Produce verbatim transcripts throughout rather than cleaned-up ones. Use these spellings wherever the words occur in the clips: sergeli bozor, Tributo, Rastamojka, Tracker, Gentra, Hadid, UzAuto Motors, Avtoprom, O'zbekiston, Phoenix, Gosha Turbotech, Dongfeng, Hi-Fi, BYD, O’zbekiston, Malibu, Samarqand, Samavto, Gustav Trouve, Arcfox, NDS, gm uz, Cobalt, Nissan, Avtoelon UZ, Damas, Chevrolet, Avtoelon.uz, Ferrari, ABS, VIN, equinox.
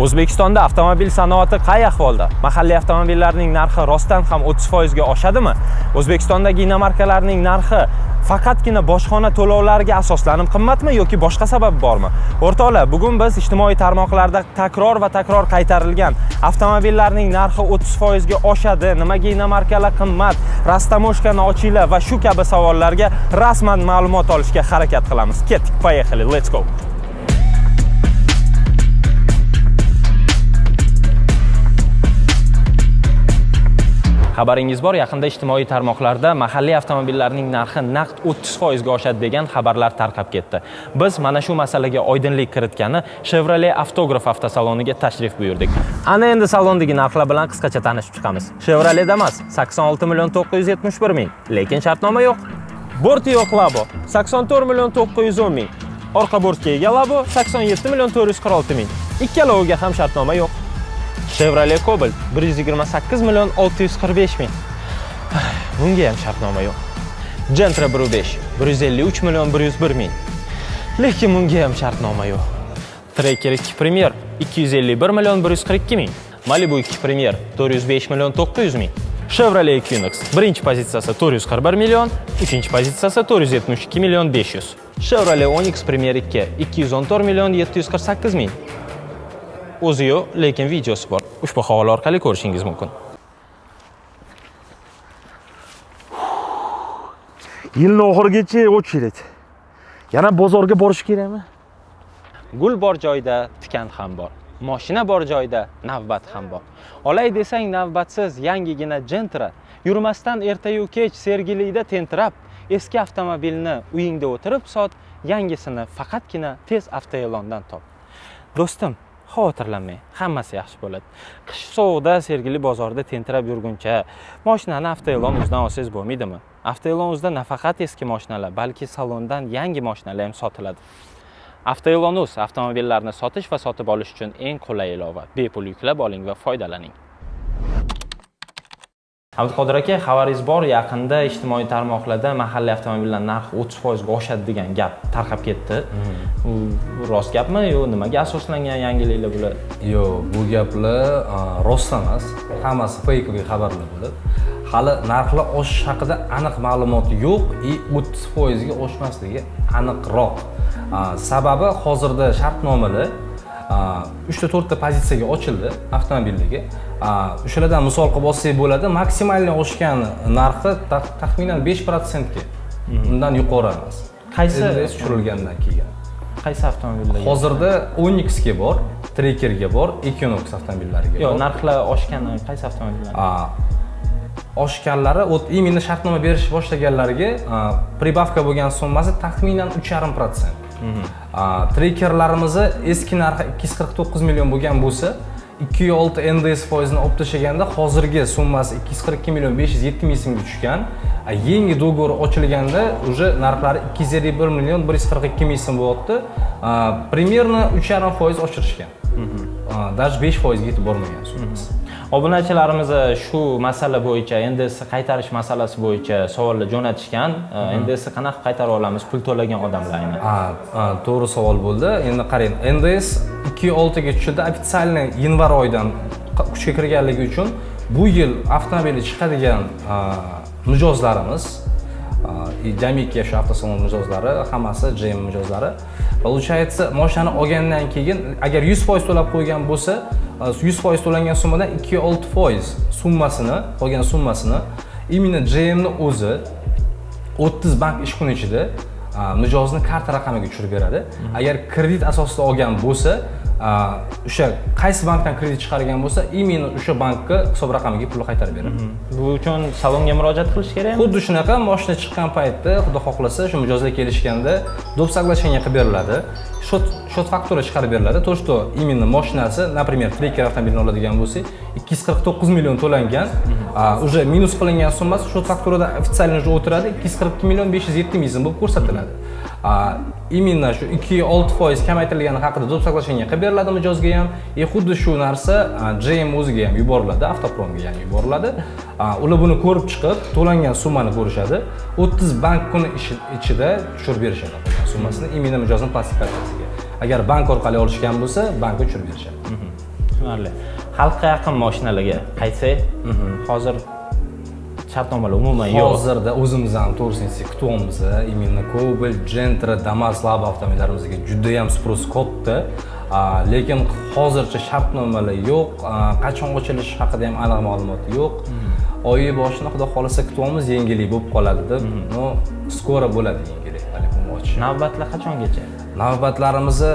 O'zbekistonda avtomobil sanoati qay ahvolda? Mahalliy avtomobillarning narxi rostdan ham o'ttiz foiz ga oshadimi? O'zbekistondagi inomarkalarning narxi faqatgina bojxona to'lovlariga asoslanib qimmatmi yoki boshqa sabab bormi? O'rtoqlar, bugun biz ijtimoiy tarmoqlarda takror va takror qaytarilgan avtomobillarning narxi o'ttiz foiz ga oshadi, nimaga inomarkalar qimmat, Rastamojka nochila va shu kabi savollarga rasman ma'lumot olishga harakat qilamiz. Ketdik, поехали, let's go. Xabaringiz bor, yaqinda ijtimoiy tarmoqlarda mahalliy avtomobillarning narxi naqd o'ttiz foiz ga oshadi degan xabarlar tarqab ketdi. Biz mana shu masalaga oydinlik kiritgani Chevrolet avtograf avtosaloniga tashrif buyurdik. Ana endi salondagi narxlar bilan qisqacha tanishib chiqamiz. Chevrolet Damas sakson olti million to'qqiz yuz yetmish bir ming, lekin shartnoma yo'q. Borti yo'q Labo sakson to'rt million to'qqiz yuz o'n ming, orqa bortga ega Labo sakson yetti million to'rt yuz qirq olti ming. Ikkaloviga ham shartnoma yo'q. Chevrolet Cobalt bir yuz yigirma sakkiz million olti yuz qirq besh ming. Bunga ham shartnoma yo'q. Gentra bir yuz besh bir yuz ellik uch million bir yuz bir ming. Lekin bunga ham shartnoma yo'q. Tracker ikki Premier ikki yuz ellik bir million bir yuz qirq ikki ming. Malibu ikki Premier to'rt yuz besh million to'qqiz yuz ming. Chevrolet Phoenix birinchi pozitsiyasi to'rt yuz qirq bir million, uchinchi pozitsiyasi to'rt yuz yetmish ikki million besh yuz. Chevrolet Onyx Premier ikki ikki yuz o'n to'rt million yetti yuz qirq sakkiz ming. O'zi yo'q, lekin videosi bor. Ushbu havola orqali ko'rishingiz mumkin. Yilning oxirigacha o'chiradi. Yana bozorga borish kerakmi? Gul bor joyda tikan ham bor. Mashina bor joyda navbat ham bor. Olay desang navbatsiz yangigina Gentra yurmasdan ertayu kech sergilikda tentirab, eski avtomobilni uyingda o'tirib sot, yangisini faqatgina tez Avtoelondan top. Do'stim, xavotirlanmang, hammasi yaxshi bo'ladi. Qish sovuqda sergili bozorda tentirab yurguncha mashinani Avtoelon.uzdan olsangiz bo'lmaydimi? Avtoelon.uzda nafaqat eski mashinalar, balki salondan yangi mashinalar ham sotiladi. Avtoelon.uz avtomobillarni sotish va sotib olish uchun eng qulay ilova. Bepul yuklab oling va foydalaning. Abduqodir aka, xabaringiz bor, yaqinda ijtimoiy tarmoqlarda mahalliy avtomobillar narxi o'ttiz foiz ga oshadi degan gap tarqab ketdi. U rost gapmi yo nimaga asoslangan yangiliklar bular? Yo'q, bu gaplar rost emas. Hammasi fake xabarlar bo'lib. Hali narxlar oshish haqida aniq ma'lumot yo'q, i o'ttiz foiz ga oshmasligi aniqroq. Sababi hozirda shartnomalar uch ta to'rt ta pozitsiyaga ochildi avtomobildagi. O'shalardan misol qilib olsak bo'ladi, maksimalni oshgan narxi taxminan besh foiz ga. Undan yuqori emas. Qaysi tushirilgandan keyin? Qaysi avtomobillar? Hozirda Onyx ga bor, Tracker ga bor, Equinox avtomobillariga bor. Yo'q, narxlar oshgan qaysi avtomobillar? Oshganlari o'z imini shartnoma berish boshlaganlariga pribavka bo'lgan summasi taxminan uch nuqta besh foiz. Trackerlarimizni eski narxi ikki yuz qirq to'qqiz million bo'lgan bo'lsa, ikki nuqta olti N D S foizini olib tashlaganda hozirgi summasi ikki yuz qirq ikki million besh yuz yetti ming so'mga tushgan. Yangi dogovor ochilganda уже narxlari ikki yuz ellik bir million bir yuz qirq ikki ming so'm bo'lyapti. Примерно uch nuqta besh foiz oshirishgan. Даже besh foiz ga yetib bormagan summasi. Obunachilarimiz shu masala bo'yicha, N D S qaytarish masalasi bo'yicha savollar jo'natishgan. N D S qanaqa qaytarib olamiz pul to'lagan odamlarni? To'g'ri savol bo'ldi. Endi qarang, N D S ikki nuqta olti ga tushdi. Offitsialni yanvar oyidan kuchga kirganligi uchun bu yil avtomobili chiqadigan mijozlarimiz, jamiki yashash avtosalon mijozlari, hammasi G M mijozlari, получается, mashinani olgandan keyin agar yuz foiz to'lab qo'ygan bo'lsa, yuz foiz to'langan summadan ikki nuqta olti foiz summasini, qolgan summasini именно G M ni o'zi o'ttiz bank ish kuni ichida mijozning karta raqamiga tushirib beradi. Agar kredit asosida olgan bo'lsa, o'sha qaysi bankdan kredit chiqargan bo'lsa, именно o'sha bankka hisob raqamiga pul qaytarib beradi. Bu uchun salonga murojaat qilish kerakmi? Xuddi shunaqa mashina chiqqan paytda, xudo xohlasa, shu mijozlar kelishganda dob soglasheniya qilib beriladi. Shot faktura chiqarib beriladi. To что именно mashinasi, например, Tracker avtomobilini oladigan bo'lsak, ikki yuz qirq to'qqiz million to'langan, уже minus qilingan summasi shot fakturada offitsialni o'tiradi, ikki yuz qirq ikki million besh yuz yetti ming so'm bo'lib ko'rsatiladi. Именно shu ikki nuqta olti foiz kamaytirilgani haqida dob soglasheniya qilib beriladi mijozga ham. E xuddi shu narsa G M o'ziga ham yuboriladi, Avtopromga ham yuboriladi. Ular buni ko'rib chiqib, to'langan summani ko'rishadi. o'ttiz bank kuni ichida tushirib berishadi summasini именно mijozning plastik kartasiga. Agar bank orqali olishgan bo'lsa, bankka tushirib berishadi. istismarli xalqqa yaqin mashinalarga qaytsak, hozir shartnomalar umuman yo'q. Hozirda o'zimiz ham to'g'risini aytsak, kutyapmiz, именно Cobalt, Gentra, Damas, Labo avtomobillarimizga juda ham spros katta. Lekin hozircha shartnomalar yo'q, qachon ochilishi haqida ham aniq ma'lumot yo'q. Oyi boshini xudo xolasa kutyapmiz, yangilik bo'lib qoladi deb. No, skora bo'ladi yangilik. Navbatlar qachongacha? Navbatlarimizni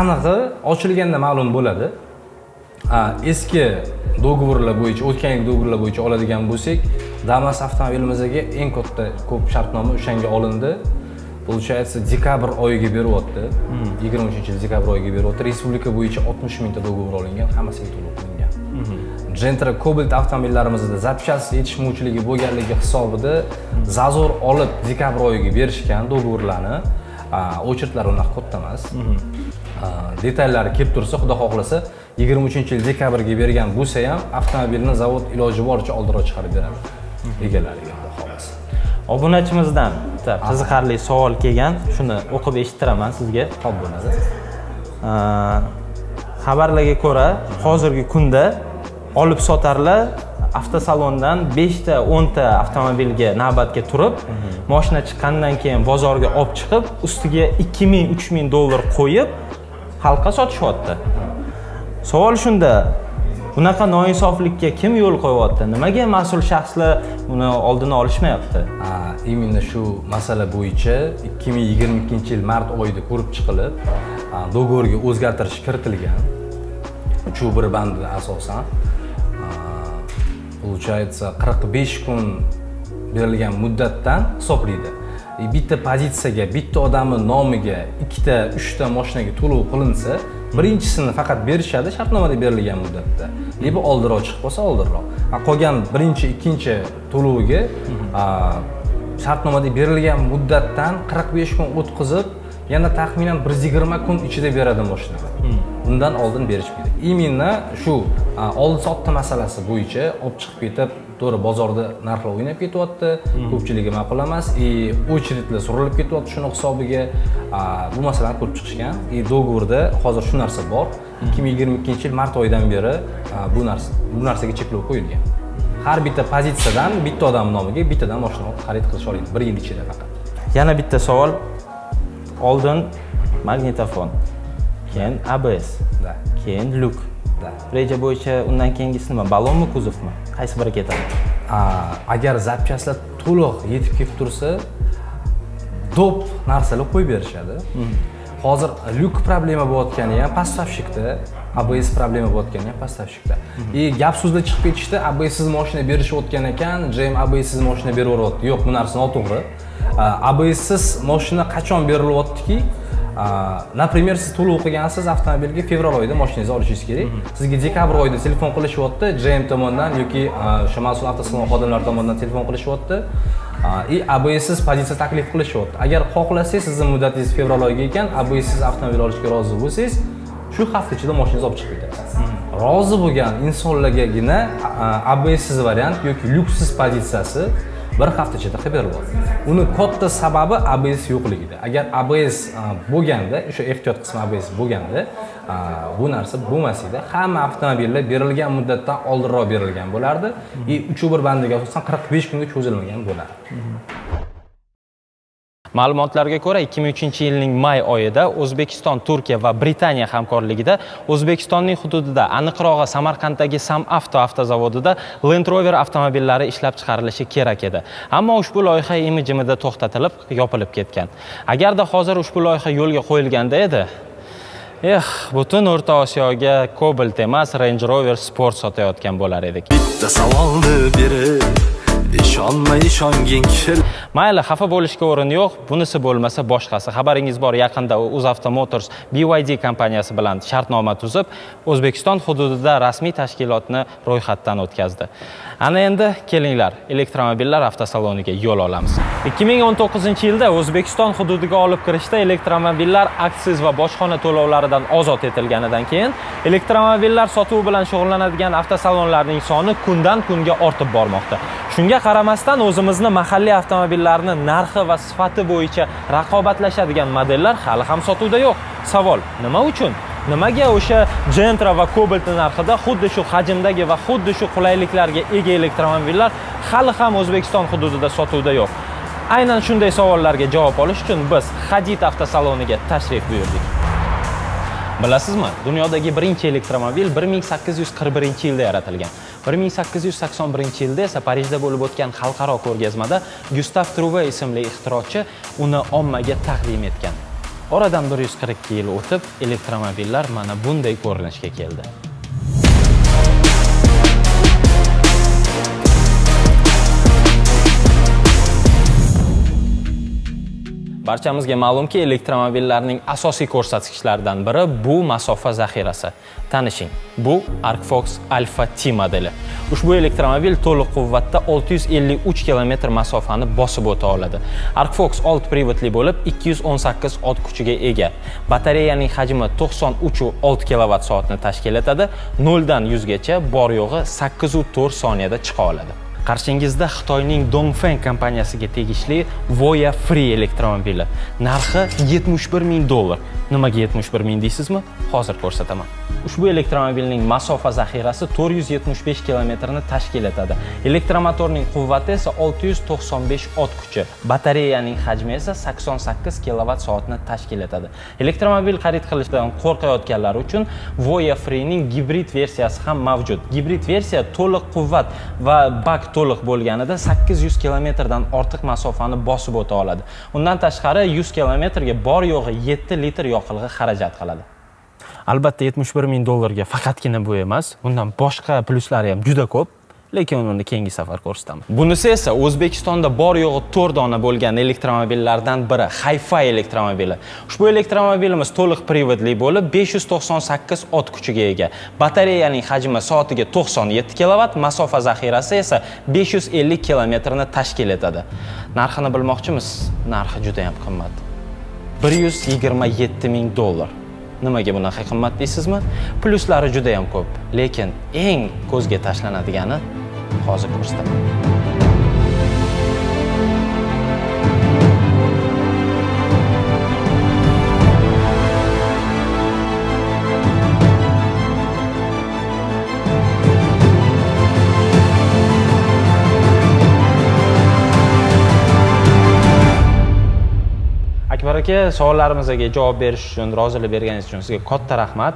anig'i ochilganda ma'lum bo'ladi. Eski do'g'vorlar bo'yicha, o'tgan yil do'g'vorlar bo'yicha oladigan bo'lsak, Damas avtomobilimizga eng katta ko'p shartnoma o'shanga olindi. Получается, dekabr oyiga beryapti. yigirma uchinchi dekabr oyiga beryapti. Respublika bo'yicha oltmish mingta do'g'vor olingan, hammasiga to'liq qilingan. Gentra, Cobalt avtomobillarimizda zapchast yetishmovchiligi bo'lganligi hisobida zazor olib dekabr oyiga berishgan do'g'vorlarni, o'chirtlar unaqa katta emas. Detaylar kelib tursa, xudo xohlasa yigirma uchinchi dekabrga bergan bo'lsa ham avtomobilni zavod iloji boricha oldiroq chiqarib beradi egalariga, xudo xohlasa. Obunachimizdan bitta qiziqarli savol kelgan, shuni o'qib eshittiraman sizga. Xo'p, bo'ladi. Xabarlarga ko'ra, hozirgi kunda olib sotarlar avtosalondan besh ta o'n ta avtomobilga navbatga turib, mashina chiqqandan keyin bozorga olib chiqib, ustiga ikki ming uch ming dollar qo'yib xalqqa sotishyapti. Savol shunda, bunaqa noinsoflikka kim yo'l qo'yapti? Nimaga mas'ul shaxslar uni oldini olishmayapti? Ha, именно shu masala bo'yicha ikki ming yigirma ikkinchi yil mart oyida ko'rib chiqilib, do'g'vorga o'zgartirish kiritilgan. uch bir bandi asosan получается qirq besh kun berilgan muddatdan hisoblaydi. Bitta pozitsiyaga, bitta odamni nomiga ikki ta uch ta mashinaga to'lov qilinsa, birinchisini faqat berishadi shartnomada berilgan muddatda. Lebo oldiroq chiqib qolsa oldiroq. Qolgan birinchi, ikkinchi to'loviga shartnomada berilgan muddatdan qirq besh kun o'tkazib, yana taxminan bir yuz yigirma kun ichida beradi mashina. Undan oldin berishmaydi. Именно shu oldi-sotdi masalasi bo'yicha olib chiqib ketib, to'g'ri bozorda narxlar o'ynab ketyapti, ko'pchiligi ma'qul emas, и очередlar surilib ketyapti, shuni hisobiga bu masalani ko'rib chiqishgan. И договорда hozir shu narsa bor. ikki ming yigirma ikkinchi yil mart oyidan beri bu narsa bu narsaga cheklov qo'yilgan. Har bitta pozitsiyadan bitta odam nomiga bittadan mashina xarid qilish oladi bir yil ichida faqat. Yana bitta savol. Oldin magnetofon, keyin A B S, keyin luk. Reja bo'yicha undan keyingisi nima? Balonmi, kuzovmi? Qaysi biri ketadi? Agar zapchastlar to'liq yetib kelib tursa, dop narsalar qo'yib berishadi. Hozir luk problema bo'layotgani ham поставщикda, A B S problema bo'layotgani ham поставщикda. И gap so'zda chiqib ketishdi, A B S'siz mashina berishayotgan ekan, G M A B S'siz mashina beraveryapti. Yo'q, bu narsa noto'g'ri. A B S'siz mashina qachon berilyaptiki? Например, siz to'lov qilgansiz avtomobilga fevral oyida mashinangizni olishingiz kerak. Sizga dekabr oyida telefon qilishyapti, G M tomonidan yoki o'sha mas'ul avtosalon xodimlari tomonidan telefon qilishyapti. И A B S'siz pozitsiya taklif qilishyapti. Agar xohlasangiz, sizning muddatingiz fevral oyiga ekan, A B S'siz avtomobil olishga rozi bo'lsangiz, shu hafta ichida mashinangizni olib chiqib ketasiz. Rozi bo'lgan insonlargagina A B S'siz variant yoki lyuksiz pozitsiyasi bir hafta ichida beriladi. Uni katta sababi A B S yo'qligida. Agar A B S bo'lganda, o'sha ehtiyot qismi A B S bo'lganda, bu narsa bo'lmas edi. Hamma avtomobillar berilgan muddatdan oldinroq berilgan bo'lardi. И uch bir bandiga asosan qirq besh kunga cho'zilmagan bo'lardi. Ma'lumotlarga ko'ra, ikki ming uchinchi yilning may oyida O'zbekiston, Turkiya va Britaniya hamkorligida O'zbekistonning hududida, aniqrog'i Samarqanddagi Samavto avtozavodida Land Rover avtomobillari ishlab chiqarilishi kerak edi. Ammo ushbu loyiha imijimida to'xtatilib, yopilib ketgan. Agarda hozir ushbu loyiha yo'lga qo'yilganda edi, eh, butun O'rta Osiyoga Cobalt emas, Range Rover Sport sotayotgan bo'lar edik. Bitta savolni berib, ishonma, ishongin kishi. Mayli, xafa bo'lishga o'rin yo'q, bunisi bo'lmasa boshqasi. Xabaringiz bor, yaqinda UzAuto Motors B Y D kompaniyasi bilan shartnoma tuzib, O'zbekiston hududida rasmiy tashkilotni ro'yxatdan o'tkazdi. Ana endi kelinglar, elektromobillar avtosaloniga yo'l olamiz. ikki ming o'n to'qqizinchi yilda O'zbekiston hududiga olib kirishda elektromobillar aksiz va bojxona to'lovlaridan ozod etilganidan keyin elektromobillar sotuvi bilan shug'ullanadigan avtosalonlarning soni kundan-kunga ortib bormoqda. Shunga qaramasdan o'zimizni mahalliy avtomobillarni narxi va sifati bo'yicha raqobatlashadigan modellar hali ham sotuvda yo'q. Savol: nima uchun? Nimaga o'sha Gentra va Cobalt narxida xuddi shu hajmdagi va xuddi shu qulayliklarga ega elektromobillar hali ham O'zbekiston hududida sotuvda yo'q? Aynan shunday savollarga javob olish uchun biz Hadid avtosaloniga tashrif buyurdik. Bilasizmi, dunyodagi birinchi elektromobil bir ming sakkiz yuz qirq birinchi yilda yaratilgan. bir ming sakkiz yuz sakson birinchi yilda esa Parijda bo'lib o'tgan xalqaro ko'rgazmada Gustav Trouve ismli ixtirochi uni ommaga taqdim etgan. Oradan bir yuz qirq ikki yil o'tib, elektromobillar mana bunday ko'rinishga keldi. Barchamizga ma'lumki, elektromobillarning asosiy ko'rsatkichlaridan biri bu masofa zaxirasi. Tanishing, bu Arcfox Alpha T modeli. Ushbu elektromobil to'liq quvvatda olti yuz ellik uch kilometr masofani bosib o'ta oladi. Arcfox old privatli bo'lib, ikki yuz o'n sakkiz ot kuchiga ega. Batareyaning hajmi to'qson uch nuqta olti kilovatt soatni tashkil etadi. noldan yuzga gacha bor yo'g'i sakkiz nuqta to'rt soniyada chiqa oladi. Qarshingizda Xitoyning Dongfeng kompaniyasiga tegishli Voyah Free elektromobili. Narxi yetmish bir ming dollar. Nimaga yetmish bir ming deysizmi? Hozir ko'rsataman. Ushbu elektromobilning masofa zaxirasi to'rt yuz yetmish besh kilometrni tashkil etadi. Elektromotorning quvvati esa olti yuz to'qson besh ot kuchi. Batareyaning hajmi esa sakson sakkiz kilovatt soatni tashkil etadi. Elektromobil xarid qilishdan qo'rqayotganlar uchun Voyah Free'ning gibrid versiyasi ham mavjud. Gibrid versiya to'liq quvvat va bak to'liq bo'lganida sakkiz yuz kilometrdan ortiq masofani bosib o'ta oladi. Undan tashqari yuz kilometrga bor yo'g'i yetti litr yoqilg'i xarajat qiladi. Albatta yetmish bir ming dollarga faqatgina bu emas, undan boshqa pluslari ham juda ko'p, lekin uni keyingi safar ko'rsataman. Bunisi esa O'zbekistonda bor yo'g'i to'rt dona bo'lgan elektromobillardan biri Hi-Fi elektromobili. Ushbu elektromobilimiz to'liq privatli bo'lib, besh yuz to'qson sakkiz ot kuchiga ega. Batareyaning hajmi soatiga to'qson yetti kilovatt, masofa zaxirasi esa besh yuz ellik kilometrni tashkil etadi. Narxini bilmoqchimiz? Narxi juda ham qimmat. bir yuz yigirma yetti ming dollar. Nimaga bunaqa qimmat deysizmi? Pluslari juda ham ko'p, lekin eng ko'zga tashlanadigani hozir ko'rsataman. Baraka, savollarimizga javob berish uchun, rozilik berganingiz uchun sizga katta rahmat.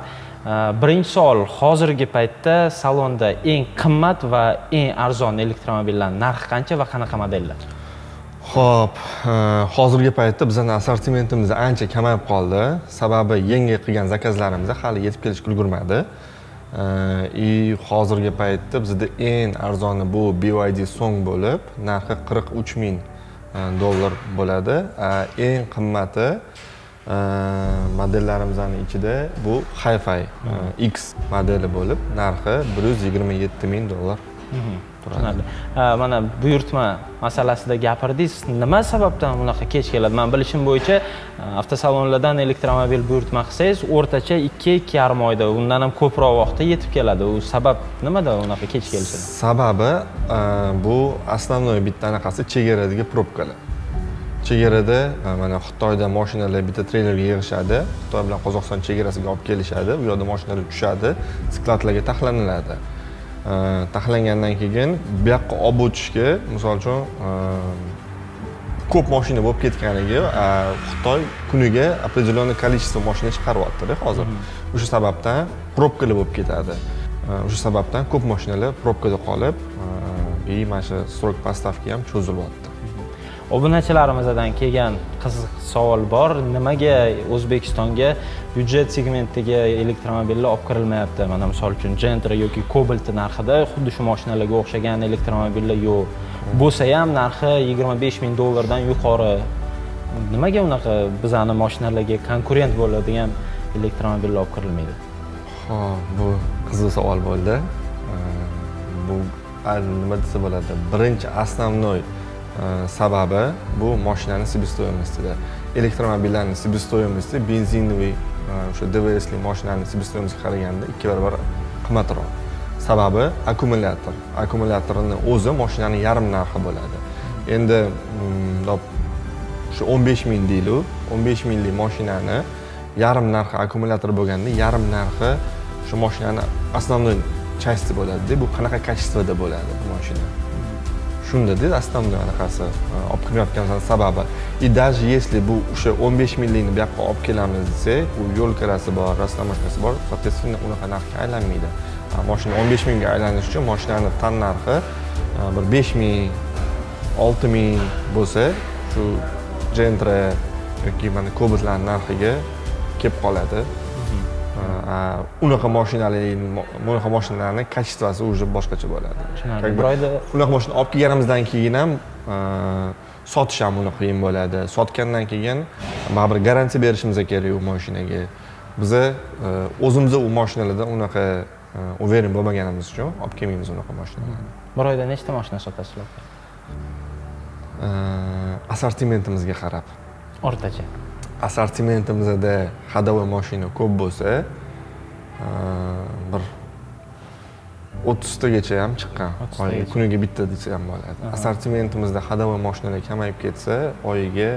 Birinchi savol, hozirgi paytda salonda eng qimmat va eng arzon elektromobillar narxi qancha va qanaqa modellar? Xo'p, hozirgi paytda bizning assortimentimiz ancha kamayib qoldi. Sababi yangi qilgan zakazlarimiz hali yetib kelishga ulgurmadi. I hozirgi paytda bizda eng arzoni bu B Y D Song bo'lib, narxi qirq uch ming dollar bo'ladi. Eng qimmati modellarimizning ichida bu Hi-Fi X modeli bo'lib, narxi bir yuz yigirma yetti ming dollar turadi. Mana buyurtma masalasida gapirdingiz. Nima sababdan bunaqa kech keladi? Men bilishim bo'yicha avtosalonlardan elektromobil buyurtma qilsangiz, o'rtacha ikki ikki yarim oyda, undan ham ko'proq vaqtda yetib keladi. U sabab nimada unaqa kech kelishi? Sababi bu asosiy bitta anaqasi chegaradagi probkalar. Chegarada mana Xitoyda mashinalar bitta treylerga yig'ishadi, Xitoy bilan Qozog'iston chegarasiga olib kelishadi, u yerda mashinalar tushadi, siklatlarga taxlaniladi. Taxlangandan keyin bu yoqqa olib o'tishga, misol uchun, ko'p mashina bo'lib ketganligi, Xitoy kuniga определенное количество mashina chiqaryapti hozir. O'sha sababdan probkalar bo'lib ketadi. O'sha sababdan ko'p mashinalar probkada qolib, и mana shu срок поставки ham cho'zilyapti. Obunachilarimizdan kelgan qiziq savol bor. Nimaga O'zbekistonga byudjet segmentidagi elektromobillar olib kirilmayapti? Mana misol uchun Gentra yoki Cobalt narxida xuddi shu mashinalarga o'xshagan elektromobillar yo'q. Bo'lsa ham narxi yigirma besh ming dollardan yuqori. Nimaga unaqa bizani mashinalarga konkurent bo'ladigan elektromobillar olib kirilmaydi? Xo'p, bu qiziq savol bo'ldi. Bu nima desa bo'ladi? Birinchi asosiy sababi bu mashinaning себестоимостida. Elektromobillarning себестоимости benzinli o'sha dvsli mashinaning себестоимостiga qaraganda ikki barobar qimmatroq. Sababi akkumulyator. Akkumulyatorning o'zi mashinaning yarim narxi bo'ladi. Endi o'sha o'n besh ming deylik, o'n besh minglik mashinani yarım narxı akkumulyator bo'lganda, yarım narxı şu mashinani aslamdan часть bo'ladi-da, bu qanaqa качествоda bo'ladi bu mashina. Shunda dedi, aslamdan anaqasi olib kelmayotganining sababi. И даже если bu o'sha o'n besh millingni bu yoqqa olib kelamiz desak, u yo'l kirasi bor, rastamojkasi bor, so'tasidan unaqa narxga aylanmaydi. Mashina o'n besh mingga aylanish uchun mashinaning tan narxi bir besh ming, olti ming bo'lsa, shu Gentra yoki mana Cobalt'larning narxiga kelib qoladi. Unaqa mashinalarning, unaqa mashinalarning kachestvasi o'zi boshqacha bo'ladi. Unaqa mashina olib kelganimizdan keyin ham sotish ham unaqa qiyin bo'ladi. Sotgandan keyin mana bir garantiya berishimiz kerak u mashinaga. Biz o'zimizda u mashinalardan unaqa o'verin bo'lmaganimiz uchun olib kelmaymiz unaqa mashinalarni. Bir oyda nechta mashina sotasizlar? Assortimentimizga qarab. O'rtacha. Assortimentimizda xadava mashina ko'p bo'lsa, bir o'ttiztagacha ham chiqqan. Kuniga bitta desa ham bo'ladi. Assortimentimizda xadava mashinalar kamayib ketsa, oyiga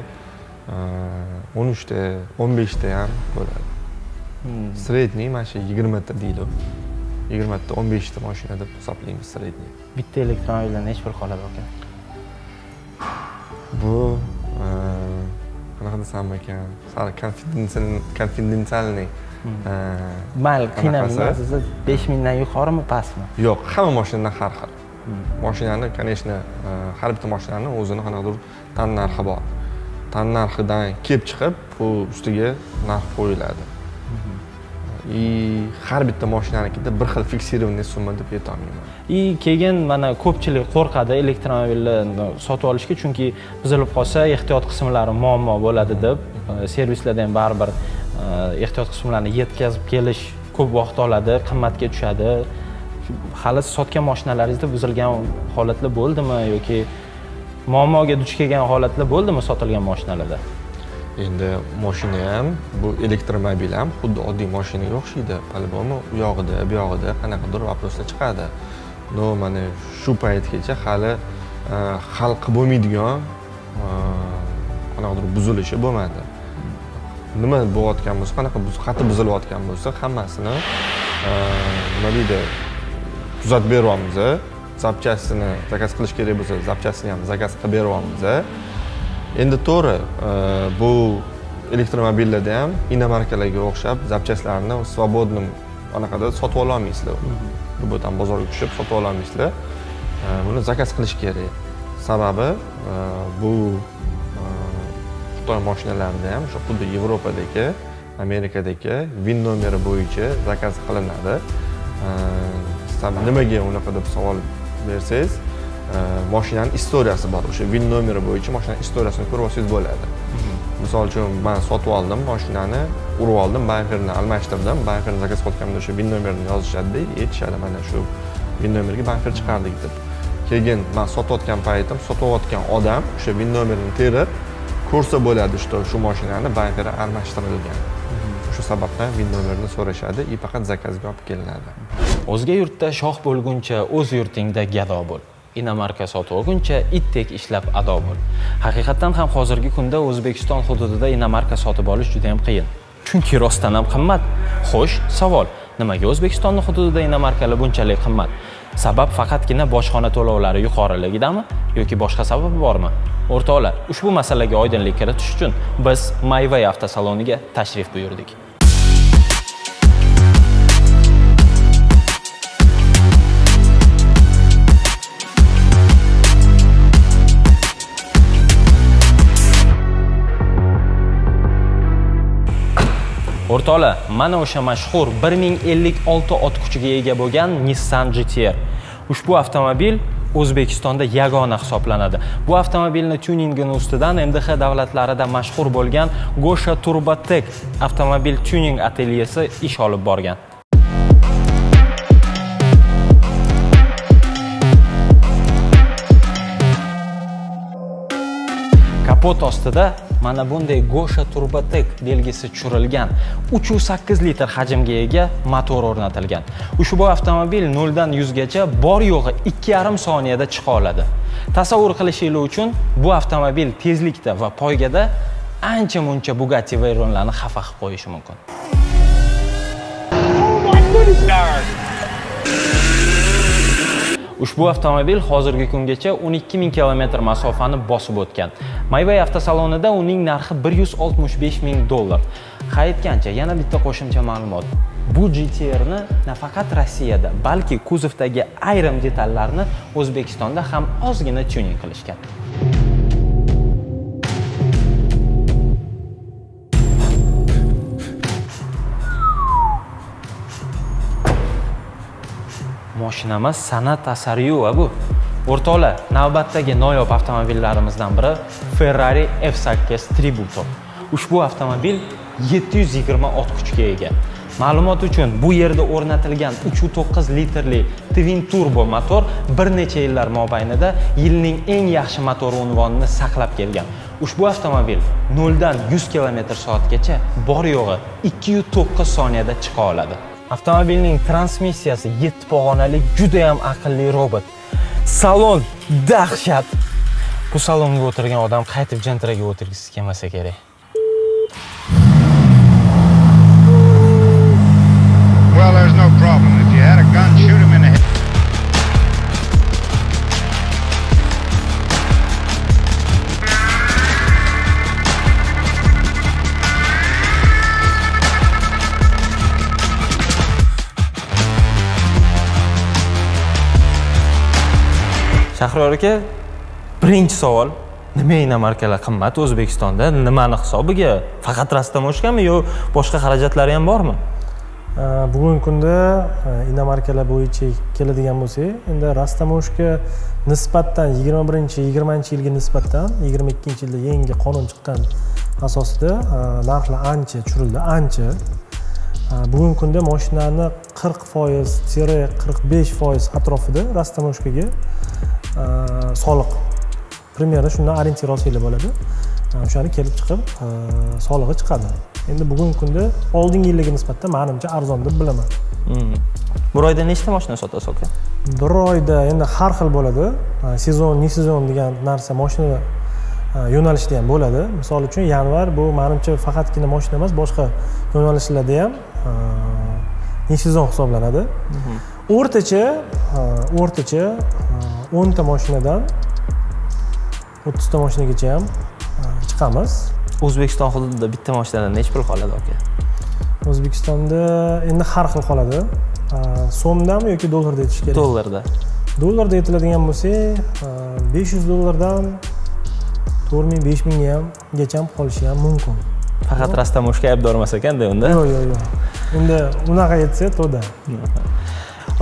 o'n uchta, o'n beshta ham bo'ladi. Sredniy mana shu yigirma ta deylik. yigirma ta, o'n besh ta mashina deb hisoblaymiz sredniy. Bitta elektromobildan hech bir qoladi ekan. Bu qanaqa desam ekan, sal konfidensialniy. Mal qiynamaysiz, besh ming dan yuqorimi, pastmi? Yo'q, hamma mashinadan har xil. Mashinaning, конечно, har bir mashinaning o'zini qanaqadir tan narxi bor. Tan narxidan kelib chiqib, bu ustiga narx qo'yiladi. И har bitta mashinanikida bir xil fiksirovanniy summa deb ayta olmayman. И kelgan mana ko'pchilik qo'rqadi elektromobillarni sotib olishga, chunki buzilib qolsa ehtiyot qismlari muammo bo'ladi deb, servislarda ham baribir ehtiyot qismlarini yetkazib kelish ko'p vaqt oladi, qimmatga tushadi. Hali sotgan mashinalaringizda buzilgan holatlar bo'ldimi yoki muammoga duch kelgan holatlar bo'ldimi sotilgan mashinalarda? Endi mashina ham, bu elektromobil ham xuddi oddiy mashinaga o'xshaydi. Albatta, u yog'ida, bu yog'ida qanaqadir vaqtlar chiqadi. No, mana shu paytgacha hali hal qilib bo'lmaydigan qanaqadir buzilishi bo'lmadi. Nima bo'layotgan bo'lsa, qanaqa xatti buzilayotgan bo'lsa, hammasini nima deydi, tuzatib beramiz. Zapchastini zakaz qilish kerak bo'lsa, zapchastini ham zakaz qilib beramiz. Endi to'g'ri, bu elektromobillarda ham inomarkalarga o'xshab zapchastlarni svobodnim anaqada sotib ola olmaysizlar. Ro'yxatdan bozorga tushib sotib ola olmaysizlar. Buni zakaz qilish kerak. Sababi bu Xitoy mashinalarida ham o'sha xuddi Yevropadagi, Amerikadagi V I N nomeri bo'yicha zakaz qilinadi. Nimaga unaqa deb savol bersangiz, mashinaning istoriyasi bor. O'sha V I N nomeri bo'yicha mashinaning istoriyasini ko'rib olsangiz bo'ladi. Misol uchun, men sotib oldim mashinani, urib oldim, bamperni almashtirdim, bamperni zakaz qilganimda o'sha V I N nomerini yozishadi, aytishadi mana shu V I N nomeriga bamper chiqardik deb. Keyin men sotayotgan paytim, sotayotgan odam o'sha V I N nomerini terib ko'rsa bo'ladi, shu mashinani bamperi almashtirilgan. Shu sababdan V I N nomerini so'rashadi, и faqat zakazga olib kelinadi. O'zga yurtda shoh bo'lguncha o'z yurtingda gado bo'l. Inomarka sotib olguncha itdek ishlab ado bo'l. Haqiqatan ham hozirgi kunda O'zbekiston hududida inomarka sotib olish juda ham qiyin. Chunki rostdan ham qimmat. Xo'sh, savol: nimaga O'zbekistonning hududida inomarkalar bunchalik qimmat? Sabab faqatgina bojxona to'lovlari yuqoriligidami yoki boshqa sabab bormi? O'rtoqlar, ushbu masalaga oydinlik kiritish uchun biz Hi-Fi avtosaloniga tashrif buyurdik. O'rtoqlar, mana o'sha mashhur bir ming ellik olti ot kuchiga ega bo'lgan Nissan G T R. Ushbu avtomobil O'zbekistonda yagona hisoblanadi. Bu avtomobilni tuningini ustidan M D X davlatlarida mashhur bo'lgan Gosha Turbotech avtomobil tuning atelyesi ish olib borgan. Kapot ostida mana bunday Gosha Turbotech belgisi tushirilgan uch yuz sakkiz litr hajmga ega motor o'rnatilgan. Ushbu avtomobil noldan yuzgacha bor yo'g'i ikki yarim soniyada chiqa oladi. Tasavvur qilishingiz uchun bu avtomobil tezlikda va poygada ancha muncha Bugatti Veyronlarni xafa qilib qo'yishi mumkin. Ushbu avtomobil hozirgi kungacha o'n ikki ming kilometr masofani bosib o'tgan. Maybay avtosalonida uning narxi bir yuz oltmish besh ming dollar. Qaytgancha yana bitta qo'shimcha ma'lumot. Bu G T R ni nafaqat Rossiyada, balki kuzovdagi ayrim detallarni O'zbekistonda ham ozgina tuning qilishgan. Mashinamiz san'at asariyu va bu. O'rtoqlar, navbatdagi noyob avtomobillarimizdan biri Ferrari F sakkiz Tributo. Ushbu avtomobil yetti yuz yigirma ot kuchga ega. Ma'lumot uchun, bu yerda o'rnatilgan uch nuqta to'qqiz litrli twin turbo motor bir necha yillar mobaynida yilning eng yaxshi motori unvonini saqlab kelgan. Ushbu avtomobil noldan yuz kilometr soatgacha bor yo'g'i ikki yuz to'qqiz soniyada chiqa oladi. Avtomobilning transmissiyasi yetti pog'onali juda ham aqlli robot. Salon dahshat. Bu salonga o'tirgan odam qaytib Gentraga o'tirgisi kelmasa kerak. Well, there's no problem. If you had a gun, shoot him in the head. Shahror aka, birinchi savol, nima enamarkalar qimmat O'zbekistonda? Nimani hisobiga? Faqat Rastamojkami yo boshqa xarajatlari ham bormi? Bugungi kunda enamarkalar bo'yicha keladigan bo'lsak, endi Rastamojka nisbatan yigirma birinchi yigirmanchi yilga nisbatan yigirma ikkinchi yilda yangi qonun chiqqan asosida narxlar ancha tushirildi, ancha. Bugungi kunda mashinani qirq foiz qirq besh foiz atrofida Rastamojkaga soliq primera shundan orientir olsanglar bo'ladi. O'shani kelib chiqib solig'i chiqadi. Endi bugungi kunda oldingi yillarga nisbatan menimcha arzon deb bilaman. Bir oyda nechta mashina sotasiz aka? Bir oyda endi har xil bo'ladi. Sezon, ne sezon degan narsa mashina yo'nalishida ham bo'ladi. Misol uchun yanvar bu menimcha faqatgina mashina emas, boshqa yo'nalishlarda ham ne sezon hisoblanadi. O'rtacha o'rtacha o'n ta mashinadan o'ttiz ta mashinagacha ham chiqamiz. O'zbekiston hududida bitta mashinadan nech pul qoladi aka? O'zbekistonda endi har xil qoladi. So'mdami yoki dollarda aytish kerak? Dollarda. Dollarda aytiladigan bo'lsa, besh yuz dollardan to'rt ming besh ming ham gacha qolishi ham mumkin. Faqat Rastamojka aybdormas ekan-da unda. Yo'q, yo'q, yo'q. Unda unaqa aytsa, to'da.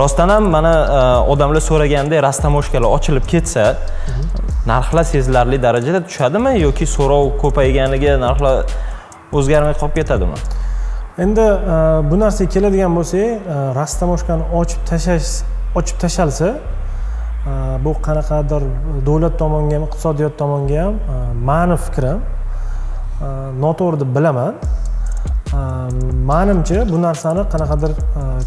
Rostdan ham mana odamlar so'raganda Rastamojkalar ochilib ketsa, narxlar sezilarli darajada tushadimi yoki so'rov ko'payganiga narxlar o'zgarmay qolib ketadimi? Endi bu narsaga keladigan bo'lsak, Rastamojkani ochib tashlash, ochib tashalsa, bu qanaqadir davlat tomoniga ham, iqtisodiyot tomoniga ham ma'ni fikrim noto'g'ri deb bilaman. Menimcha bu narsani qanaqadir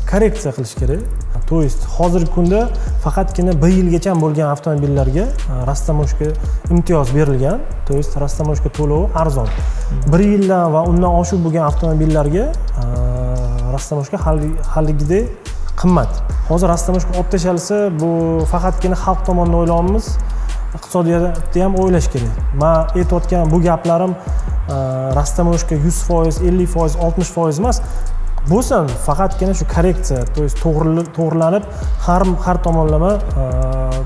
korreksiya qilish kerak. To есть hozirgi kunda faqatgina bir yilgacha bo'lgan avtomobillarga Rastamojka imtiyoz berilgan. To есть Rastamojka to'lovi arzon. bir yildan va undan oshib bo'lgan avtomobillarga Rastamojka haligidek qimmat. Hozir Rastamojka olib tashalsa, bu faqatgina xalq tomonidan o'ylaymiz, iqtisodiyotni ham o'ylash kerak. Men aytayotgan bu gaplarim Rastamojka yuz foiz ellik foiz oltmish foiz emas. Bo'lsin, faqatgina shu korreksiya, to есть to'g'rilanib, har har tomonlama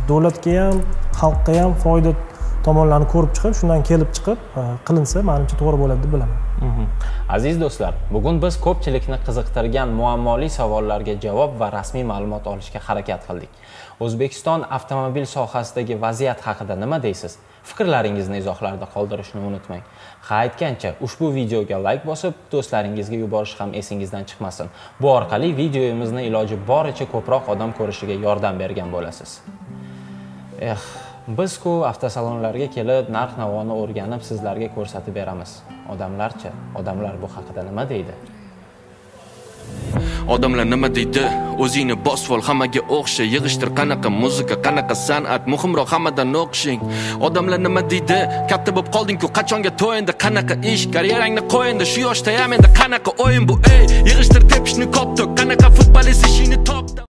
davlatga ham, xalqqa ham foyda tomonlarini ko'rib chiqib, shundan kelib chiqib qilinsa, menimcha to'g'ri bo'ladi deb bilaman. Aziz do'stlar, bugun biz ko'pchilikni qiziqtirgan muammoli savollarga javob va rasmiy ma'lumot olishga harakat qildik. O'zbekiston avtomobil sohasidagi vaziyat haqida nima deysiz? Fikrlaringizni izohlarda qoldirishni unutmang. Qaytgancha ushbu videoga like bosib, do'stlaringizga yuborish ham esingizdan chiqmasin. Bu orqali videomizni iloji boricha ko'proq odam ko'rishiga yordam bergan bo'lasiz. Eh, biz-ku avtosalonlarga kelib, narx-navoni o'rganib, sizlarga ko'rsatib beramiz. Odamlarcha, odamlar bu haqida nima deydi? Odamlar nima deydi? O'zingni bosvol, hammaga o'xsha, yig'ishtir qanaqa muzika, qanaqa san'at, muhimroq hammadan o'qishing. Odamlar nima deydi? Katta bo'lib qolding-ku, qachonga to'yindi, qanaqa ish, karierangni qo'yindi, shu yoshda ham endi qanaqa o'yin bu, ey, yig'ishtir tepishni koptok, qanaqa futbolist ishingni top.